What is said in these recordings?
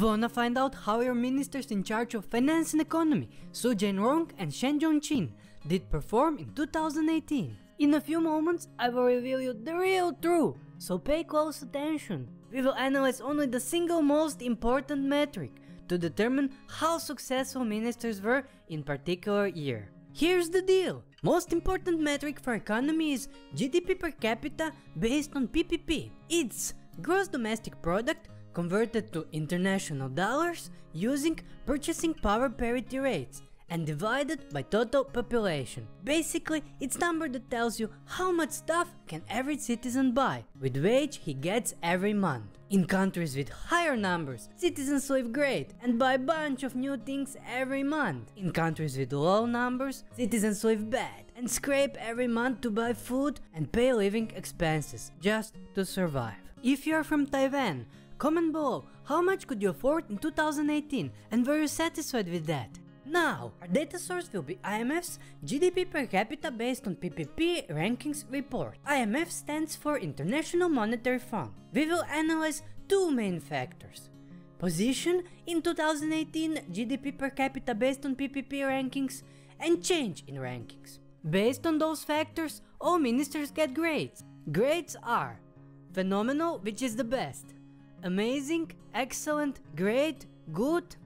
Wanna find out how your ministers in charge of finance and economy, Su Jain-Rong and Shen Jong-Chin, did perform in 2018? In a few moments, I will reveal you the real truth, so pay close attention. We will analyze only the single most important metric to determine how successful ministers were in particular year. Here's the deal. Most important metric for economy is GDP per capita based on PPP. It's gross domestic product converted to international dollars using purchasing power parity rates and divided by total population. Basically, it's number that tells you how much stuff can every citizen buy with wage he gets every month. In countries with higher numbers, citizens live great and buy a bunch of new things every month. In countries with low numbers, citizens live bad and scrape every month to buy food and pay living expenses just to survive. If you are from Taiwan, comment below how much could you afford in 2018 and were you satisfied with that? Now, our data source will be IMF's GDP per capita based on PPP rankings report. IMF stands for International Monetary Fund. We will analyze two main factors. Position in 2018 GDP per capita based on PPP rankings and change in rankings. Based on those factors, all ministers get grades. Grades are phenomenal, which is the best, amazing, excellent, great, good,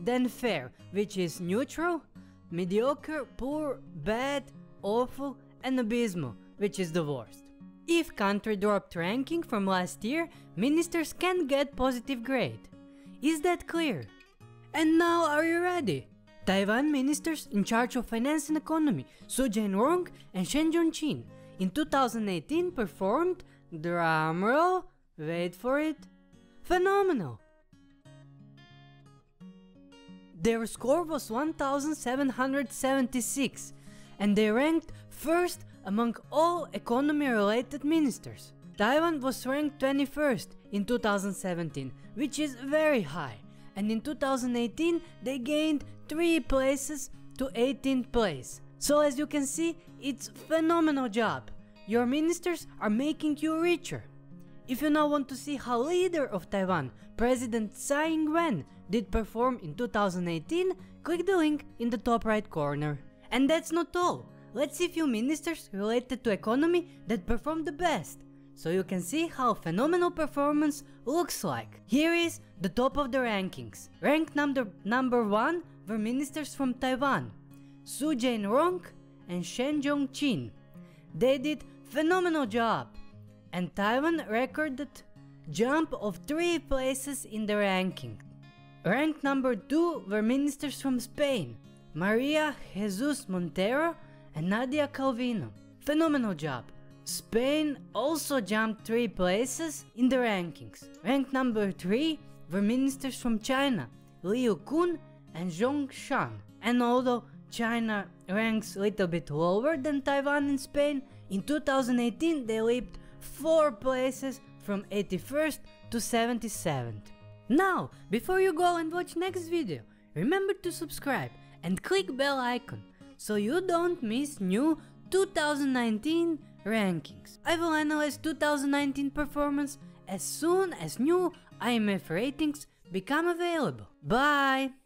then fair, which is neutral, mediocre, poor, bad, awful, and abysmal, which is the worst. If country dropped ranking from last year, ministers can get positive grade. Is that clear? And now are you ready? Taiwan ministers in charge of finance and economy, Su Jain-Rong and Shen Jong-Chin, in 2018 performed, drumroll, wait for it, phenomenal. Their score was 1776 and they ranked first among all economy-related ministers. Taiwan was ranked 21st in 2017, which is very high, and in 2018 they gained 3 places to 18th place. So as you can see, it's a phenomenal job. Your ministers are making you richer. If you now want to see how leader of Taiwan, President Tsai Ing-wen, did perform in 2018, click the link in the top right corner. And that's not all. Let's see few ministers related to economy that performed the best, so you can see how phenomenal performance looks like. Here is the top of the rankings. Ranked number 1 were ministers from Taiwan, Su Jain-Rong and Shen Jong-Chin. They did phenomenal job, and Taiwan recorded jump of 3 places in the ranking. Ranked number 2 were ministers from Spain, Maria Jesus Montero and Nadia Calvino. Phenomenal job. Spain also jumped 3 places in the rankings. Ranked number 3 were ministers from China, Liu Kun and Zhongshan. And although China ranks a little bit lower than Taiwan and Spain, in 2018 they leaped 4 places from 81st to 77th. Now, before you go and watch next video, remember to subscribe and click bell icon so you don't miss new 2019 rankings. I will analyze 2019 performance as soon as new IMF ratings become available. Bye!